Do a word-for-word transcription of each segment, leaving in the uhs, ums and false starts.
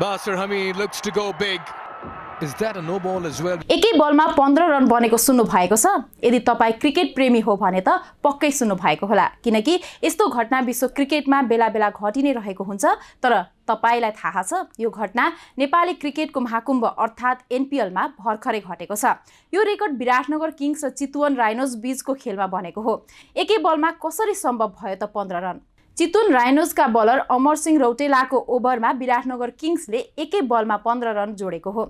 Basser Hami looks to go big. Is that a no ball as well? एकै बलमा पन्ध्र run बनेको सुन्नु भएको छ। यदि तपाईं क्रिकेट प्रेमी हो भने त पक्कै सुन्नु भएको होला, किनकि यस्तो घटना विश्व क्रिकेटमा बेला बेला घटि नै रहेको हुन्छ। तर तपाईलाई थाहा छ, यो घटना नेपाली क्रिकेटको महाकुम्भ अर्थात् एन पी एल मा भर्खरै घटेको छ। यो रेकर्ड विराटनगर किङ्स र चितवन राइनोज बीचको खेलमा बनेको हो। एकै बलमा कसरी सम्भव भयो त पन्ध्र रन? चितवन राइनोज का बलर अमर सिंह रौटेला को ओवर में विराटनगर किंग्सले एक बल में पंद्रह रन जोड़ेको हो।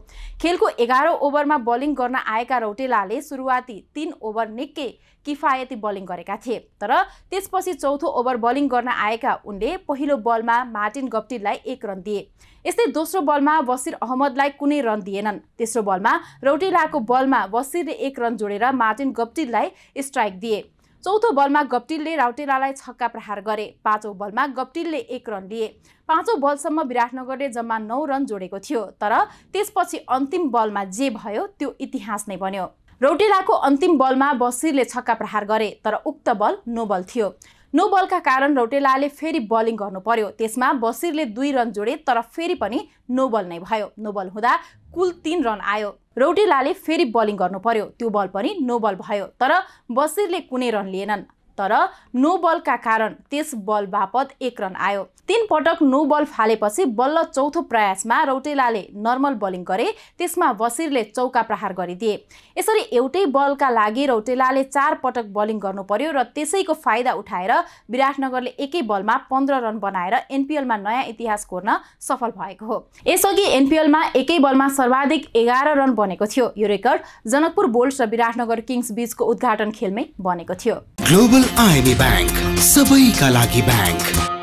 खेल को एघारौं ओवर में बलिंग गर्न आएका रौटेलाले सुरुआती तीन ओवर निकै किफायती बलिंग गरेका थिए, तर त्यसपछि चौथो ओवर बलिंग गर्न आएका उनले पहिलो बल में मार्टिन गप्टिललाई एक रन दिए। यस्तै दोस्रो बल में बशीर अहमदलाई कुनै रन दिएनन्। तेस्रो बल में रौटेला को बल में बशीरले एक रन जोड़े मार्टिन गप्टिललाई स्ट्राइक दिए। चौथो बलमा गप्टिलले रौटेलालाई छक्का प्रहार गरे। पाँचौं बलमा गप्टिलले एक रन लिए। पाँचौं बलसम्म विराटनगरले जम्मा नौ रन जोडेको थियो, तर त्यसपछि अन्तिम बलमा जे भयो त्यो इतिहास नै बन्यो। रौटेलाको अन्तिम बलमा बशीरले छक्का प्रहार गरे, तर उक्त बल नो बल थियो। नो बलका कारण रौटेलाले फेरि बलिङ गर्नु पर्यो। त्यसमा बशीरले दुई रन जोडे, तर फेरि पनि नो बल नै भयो। नो बल हुँदा कुल तीन रन आयो। रौटेलाले फेरि बलिङ गर्नु पर्यो, त्यो बल पनि नो बल भयो, तर बशीरले कुनै रन लिएनन्। तर नो बलका कारण त्यस बल बापत एक रन आयो। तीन पटक नो बल फालेपछि बल्ल चौथो प्रयासमा रौटेलाले नर्मल बलिङ गरे। त्यसमा बशीरले चौका प्रहार गरिदिए। यसरी एउटै बलका लागि रौटेलाले चार पटक बलिङ गर्नु पर्यो र त्यसैको फाइदा उठाएर विराटनगरले एकै बलमा पन्ध्र रन बनाएर एन पी एल मा नयाँ इतिहास कोर्न सफल भएको हो। यसअघि एन पी एल मा एकै बलमा सर्वाधिक एघार रन बनेको थियो। यो रेकर्ड जनकपुर बोल्ड्स र विराटनगर किङ्स बीचको उद्घाटन खेलमै बनेको थियो। Global I M E Bank सबैका लागि बैंक।